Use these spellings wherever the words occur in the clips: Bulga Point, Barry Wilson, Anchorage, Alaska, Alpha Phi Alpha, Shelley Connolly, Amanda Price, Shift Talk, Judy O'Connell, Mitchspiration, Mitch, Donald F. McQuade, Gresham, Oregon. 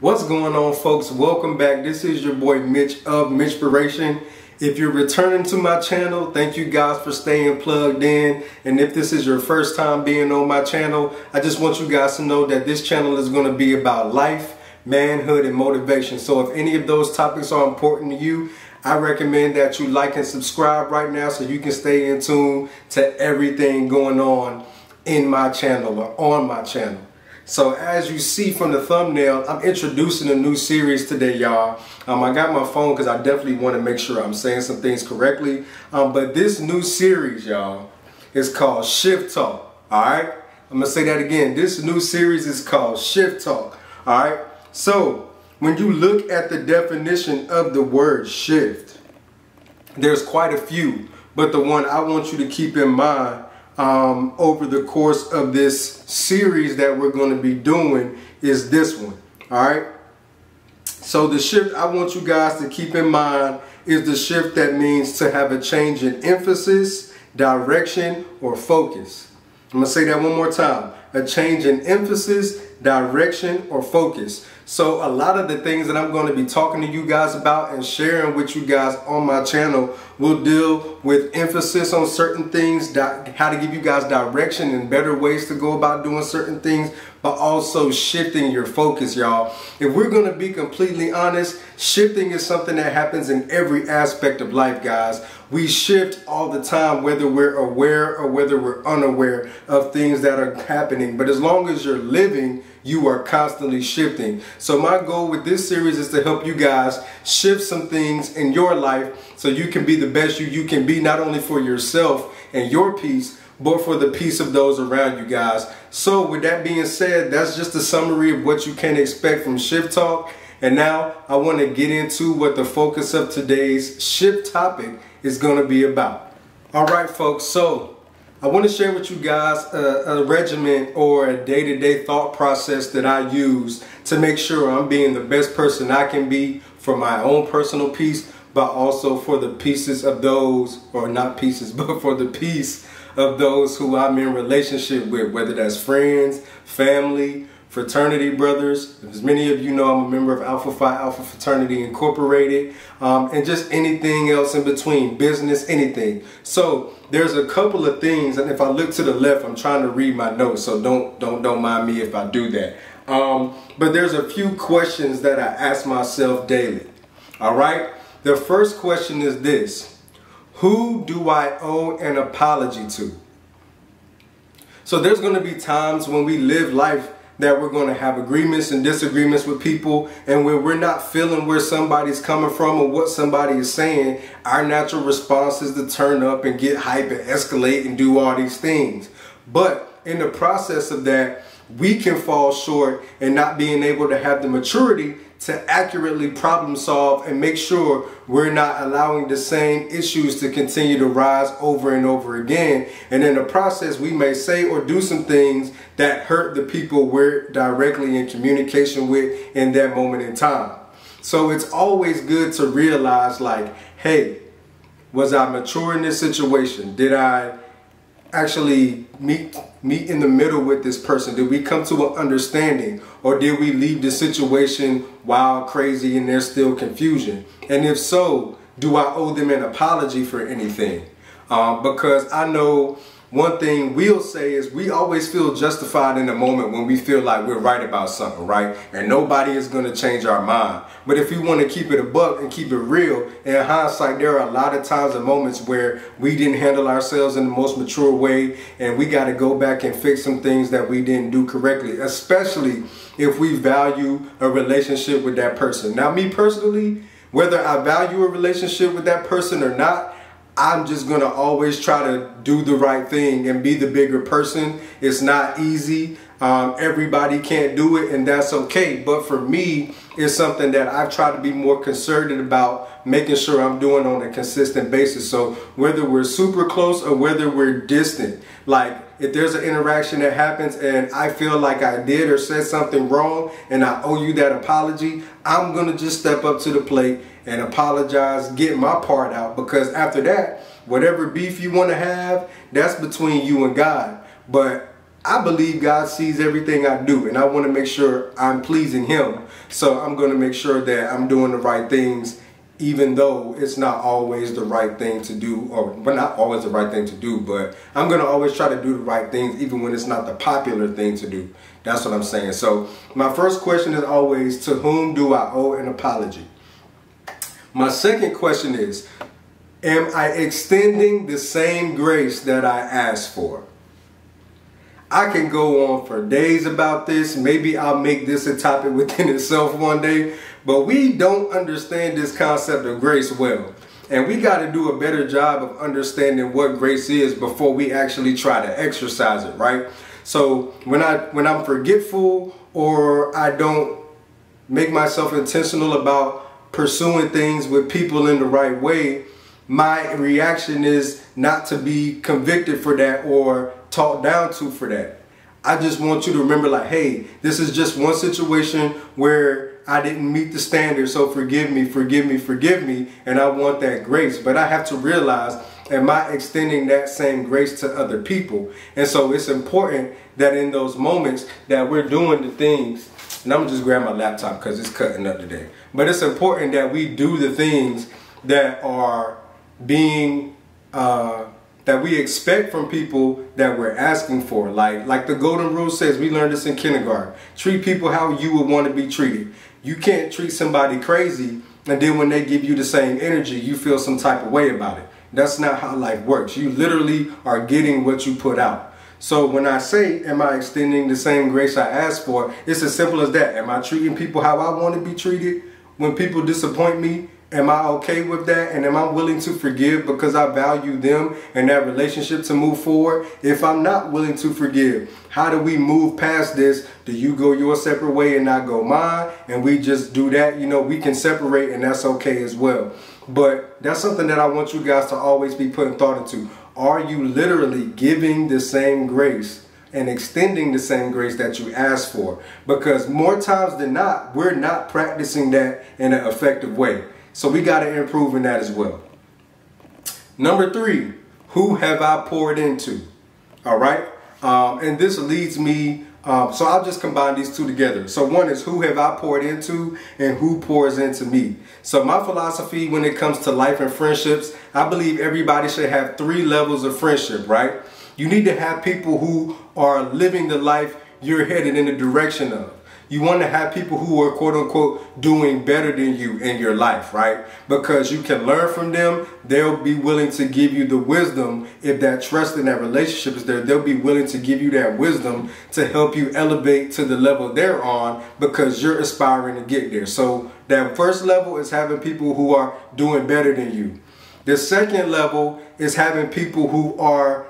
What's going on, folks? Welcome back. This is your boy Mitch of Mitchspiration. If you're returning to my channel, thank you guys for staying plugged in. And if this is your first time being on my channel, I just want you guys to know that this channel is going to be about life, manhood, and motivation. So if any of those topics are important to you, I recommend that you like and subscribe right now so you can stay in tune to everything going on in my channel or on my channel. So as you see from the thumbnail, I'm introducing a new series today, y'all. I got my phone because I definitely want to make sure I'm saying some things correctly. But this new series, y'all, is called Shift Talk, all right? I'm going to say that again. This new series is called Shift Talk, all right? So when you look at the definition of the word shift, there's quite a few. But the one I want you to keep in mind over the course of this series that we're going to be doing is this one. All right. So the shift I want you guys to keep in mind is the shift that means to have a change in emphasis, direction, or focus. I'm going to say that one more time. A change in emphasis, direction, or focus. So a lot of the things that I'm going to be talking to you guys about and sharing with you guys on my channel will deal with emphasis on certain things, how to give you guys direction and better ways to go about doing certain things, but also shifting your focus, y'all. If we're going to be completely honest, shifting is something that happens in every aspect of life, guys. We shift all the time, whether we're aware or whether we're unaware of things that are happening. But as long as you're living, you are constantly shifting. So my goal with this series is to help you guys shift some things in your life so you can be the best you can be, not only for yourself and your peace, but for the peace of those around you guys. So with that being said, that's just a summary of what you can expect from Shift Talk. And now I want to get into what the focus of today's shift topic is going to be about. All right, folks. So I want to share with you guys a regimen or a day-to-day thought process that I use to make sure I'm being the best person I can be for my own personal peace, but also for the pieces of those, or not pieces, but for the peace of those who I'm in relationship with, whether that's friends, family, fraternity brothers. As many of you know, I'm a member of Alpha Phi Alpha Fraternity Incorporated, and just anything else in between, business, anything. So there's a couple of things, and if I look to the left, I'm trying to read my notes, so don't mind me if I do that. But there's a few questions that I ask myself daily. All right, the first question is this: who do I owe an apology to? So there's going to be times when we live life that we're going to have agreements and disagreements with people, and when we're not feeling where somebody's coming from or what somebody is saying, our natural response is to turn up and get hype and escalate and do all these things. But in the process of that, we can fall short and not being able to have the maturity to accurately problem solve and make sure we're not allowing the same issues to continue to rise over and over again. And in the process, we may say or do some things that hurt the people we're directly in communication with in that moment in time. So it's always good to realize, like, hey, was I mature in this situation? Did I actually meet in the middle with this person? Did we come to an understanding, or did we leave the situation wild, crazy, and there's still confusion? And if so, do I owe them an apology for anything? Because I know one thing we'll say is we always feel justified in the moment when we feel like we're right about something, right? And nobody is going to change our mind. But if we want to keep it a buck and keep it real, in hindsight, there are a lot of times and moments where we didn't handle ourselves in the most mature way, and we got to go back and fix some things that we didn't do correctly, especially if we value a relationship with that person. Now, me personally, whether I value a relationship with that person or not, I'm just going to always try to do the right thing and be the bigger person. It's not easy. Everybody can't do it, and that's okay. But for me, it's something that I've tried to be more concerted about making sure I'm doing on a consistent basis. So whether we're super close or whether we're distant, like if there's an interaction that happens and I feel like I did or said something wrong and I owe you that apology, I'm going to just step up to the plate and apologize, get my part out, because after that, whatever beef you want to have, that's between you and God. But I believe God sees everything I do, and I want to make sure I'm pleasing Him. So I'm going to make sure that I'm doing the right things, even though it's not always the right thing to do, or but not always the right thing to do, but I'm going to always try to do the right things, even when it's not the popular thing to do. That's what I'm saying. So my first question is always, to whom do I owe an apology? My second question is, am I extending the same grace that I asked for? I can go on for days about this. Maybe I'll make this a topic within itself one day. But we don't understand this concept of grace well. And we got to do a better job of understanding what grace is before we actually try to exercise it, right? So when I'm forgetful, or I don't make myself intentional about pursuing things with people in the right way, my reaction is not to be convicted for that or talked down to for that. I just want you to remember, like, hey, this is just one situation where I didn't meet the standard, so forgive me, forgive me, forgive me, and I want that grace. But I have to realize, am I extending that same grace to other people? And so it's important that in those moments that we're doing the things, and I'm just grabbing my laptop because it's cutting up today, but it's important that we do the things that are being that we expect from people that we're asking for. Like the golden rule says, we learned this in kindergarten, treat people how you would want to be treated. You can't treat somebody crazy and then when they give you the same energy, you feel some type of way about it. That's not how life works. You literally are getting what you put out. So when I say, am I extending the same grace I asked for, it's as simple as that. Am I treating people how I want to be treated? When people disappoint me, am I okay with that? And am I willing to forgive because I value them and that relationship to move forward? If I'm not willing to forgive, how do we move past this? Do you go your separate way and I go mine? And we just do that? You know, we can separate and that's okay as well. But that's something that I want you guys to always be putting thought into. Are you literally giving the same grace and extending the same grace that you asked for? Because more times than not, we're not practicing that in an effective way. So we got to improve in that as well. Number three, who have I poured into? All right. And this leads me. So I'll just combine these two together. So one is, who have I poured into, and who pours into me? So my philosophy when it comes to life and friendships, I believe everybody should have three levels of friendship, right? You need to have people who are living the life you're headed in the direction of. You want to have people who are, quote unquote, doing better than you in your life, right? Because you can learn from them. They'll be willing to give you the wisdom. If that trust in that relationship is there, they'll be willing to give you that wisdom to help you elevate to the level they're on, because you're aspiring to get there. So that first level is having people who are doing better than you. The second level is having people who are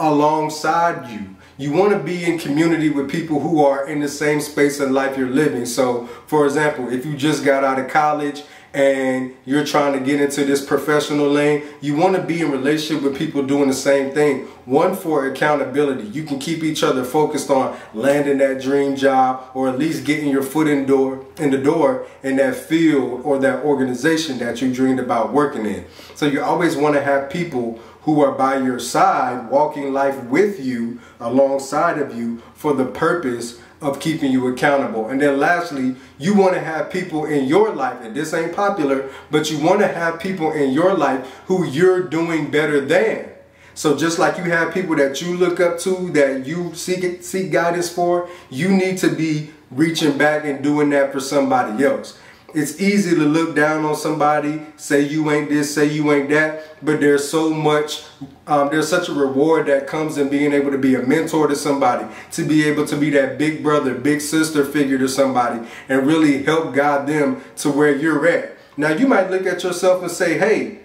alongside you. You want to be in community with people who are in the same space in life you're living. So, for example, if you just got out of college and you're trying to get into this professional lane, you want to be in relationship with people doing the same thing. One, for accountability. You can keep each other focused on landing that dream job, or at least getting your foot in the door in that field or that organization that you dreamed about working in. So you always want to have people who are by your side, walking life with you, alongside of you, for the purpose of keeping you accountable. And then lastly, you want to have people in your life, and this ain't popular, but you want to have people in your life who you're doing better than. So just like you have people that you look up to, that you seek guidance for, you need to be reaching back and doing that for somebody else. It's easy to look down on somebody, say you ain't this, say you ain't that, but there's so much, there's such a reward that comes in being able to be a mentor to somebody, to be able to be that big brother, big sister figure to somebody, and really help guide them to where you're at. Now, you might look at yourself and say, hey,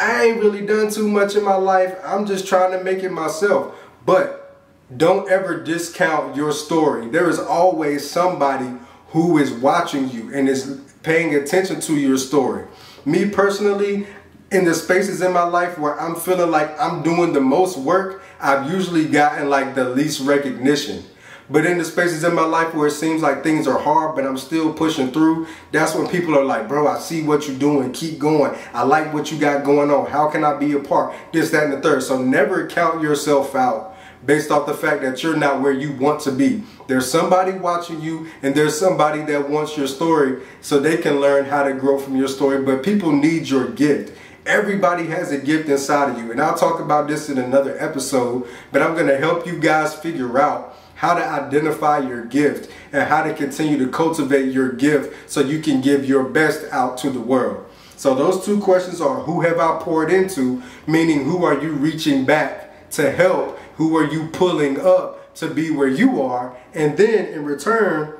I ain't really done too much in my life. I'm just trying to make it myself. But don't ever discount your story. There is always somebody who is watching you and is paying attention to your story. Me personally, in the spaces in my life where I'm feeling like I'm doing the most work, I've usually gotten like the least recognition. But in the spaces in my life where it seems like things are hard, but I'm still pushing through, that's when people are like, bro, I see what you're doing. Keep going. I like what you got going on. How can I be a part? This, that, and the third. So never count yourself out. based off the fact that you're not where you want to be. There's somebody watching you, and there's somebody that wants your story so they can learn how to grow from your story. But people need your gift. Everybody has a gift inside of you, and I'll talk about this in another episode, but I'm going to help you guys figure out how to identify your gift and how to continue to cultivate your gift so you can give your best out to the world. So those two questions are, who have I poured into, meaning who are you reaching back to help, who are you pulling up to be where you are, and then in return,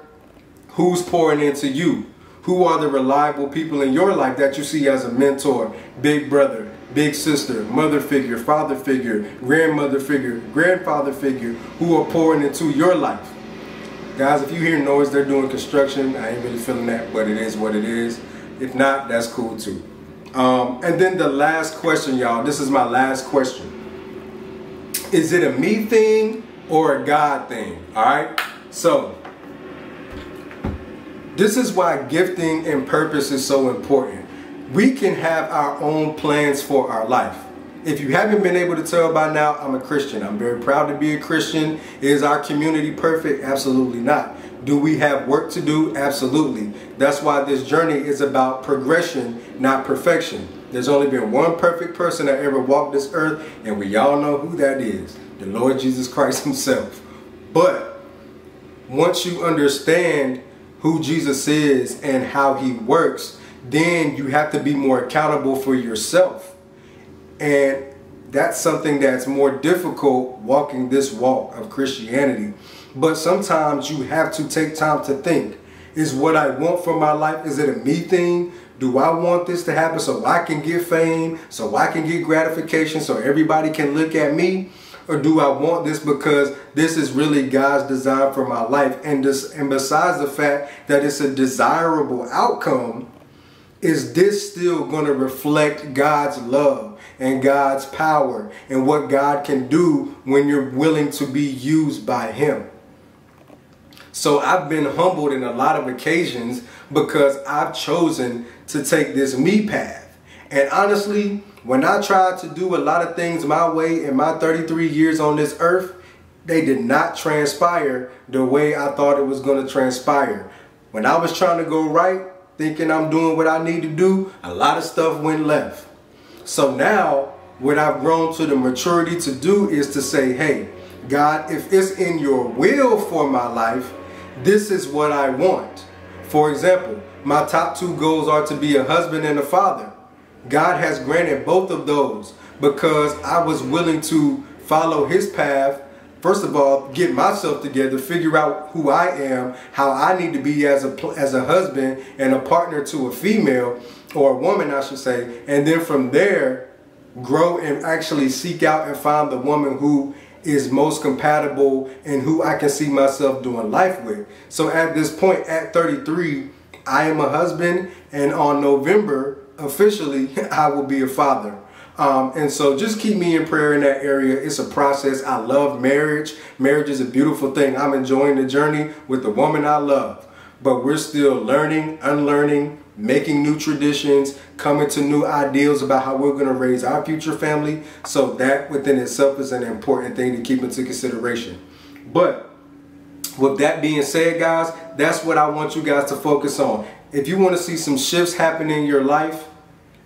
who's pouring into you? Who are the reliable people in your life that you see as a mentor, big brother, big sister, mother figure, father figure, grandmother figure, grandfather figure, who are pouring into your life? Guys, if you hear noise, they're doing construction. I ain't really feeling that, but it is what it is. If not, that's cool too. And then the last question, y'all. This is my last question. Is it a me thing or a God thing? All right? So this is why gifting and purpose is so important. We can have our own plans for our life. If you haven't been able to tell by now, I'm a Christian. I'm very proud to be a Christian. Is our community perfect? Absolutely not. Do we have work to do? Absolutely. That's why this journey is about progression, not perfection. There's only been one perfect person that ever walked this earth, and we all know who that is, the Lord Jesus Christ himself. But once you understand who Jesus is and how he works, then you have to be more accountable for yourself. And that's something that's more difficult, walking this walk of Christianity. But sometimes you have to take time to think, is what I want for my life, is it a me thing? Do I want this to happen so I can get fame, so I can get gratification, so everybody can look at me? Or do I want this because this is really God's design for my life? And this, and besides the fact that it's a desirable outcome, is this still going to reflect God's love and God's power and what God can do when you're willing to be used by him? So I've been humbled in a lot of occasions because I've chosen to take this me path. And honestly, when I tried to do a lot of things my way in my 33 years on this earth, they did not transpire the way I thought it was going to transpire. When I was trying to go right, thinking I'm doing what I need to do, a lot of stuff went left. So now what I've grown to the maturity to do is to say, hey, God, if it's in your will for my life, this is what I want. For example, my top two goals are to be a husband and a father. God has granted both of those because I was willing to follow his path. First of all, get myself together, figure out who I am, how I need to be as a husband and a partner to a female, or a woman, I should say. And then from there, grow and actually seek out and find the woman who is most compatible and who I can see myself doing life with. So at this point, at 33, I am a husband, and on November, officially, I will be a father. And so just keep me in prayer in that area. It's a process. I love marriage. Marriage is a beautiful thing. I'm enjoying the journey with the woman I love, but we're still learning, unlearning, making new traditions, coming to new ideals about how we're going to raise our future family. So that within itself is an important thing to keep into consideration. But with that being said, guys, that's what I want you guys to focus on. If you want to see some shifts happen in your life,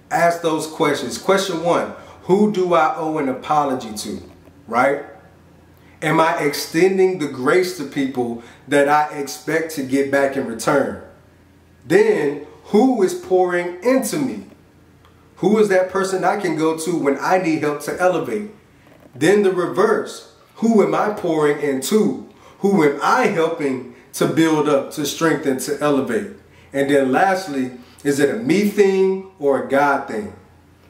ask those questions. Question one, who do I owe an apology to, right? Am I extending the grace to people that I expect to get back in return? Then, who is pouring into me? Who is that person I can go to when I need help to elevate? Then the reverse, who am I pouring into? Who am I helping to build up, to strengthen, to elevate? And then lastly, is it a me thing or a God thing?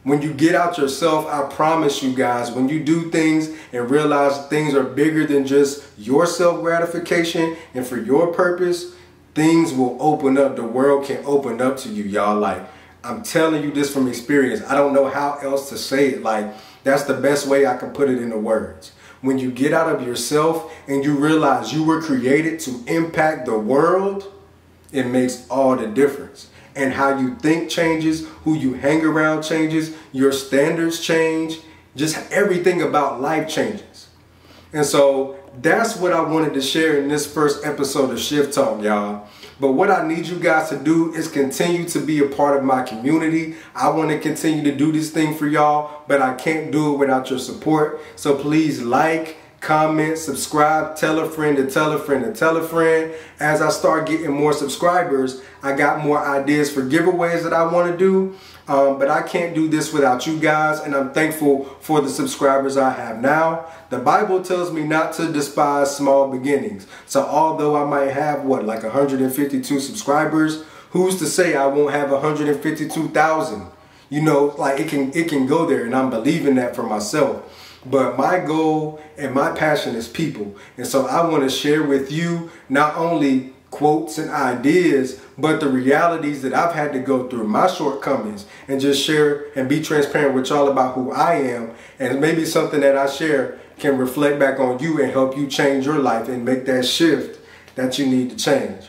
When you get out yourself, I promise you guys, when you do things and realize things are bigger than just your self-gratification and for your purpose, things will open up. The world can open up to you, y'all. Like, I'm telling you this from experience. I don't know how else to say it. Like, that's the best way I can put it into words. When you get out of yourself and you realize you were created to impact the world, it makes all the difference. And how you think changes, who you hang around changes, your standards change, just everything about life changes. And so that's what I wanted to share in this first episode of Shift Talk, y'all. But what I need you guys to do is continue to be a part of my community. I want to continue to do this thing for y'all, but I can't do it without your support. So please like, comment, subscribe, tell a friend to tell a friend to tell a friend. As I start getting more subscribers, I got more ideas for giveaways that I want to do. But I can't do this without you guys, and I'm thankful for the subscribers I have now. The Bible tells me not to despise small beginnings. So although I might have, like 152 subscribers, who's to say I won't have 152,000? You know, like it can go there, and I'm believing that for myself. But my goal and my passion is people. And so I want to share with you not only quotes and ideas, but the realities that I've had to go through, my shortcomings, and just share and be transparent with y'all about who I am. And maybe something that I share can reflect back on you and help you change your life and make that shift that you need to change.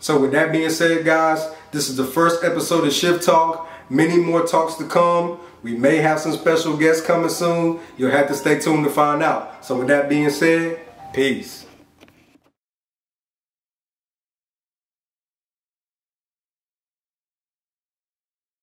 So with that being said, guys, this is the first episode of Shift Talk. Many more talks to come. We may have some special guests coming soon. You'll have to stay tuned to find out. So with that being said, peace.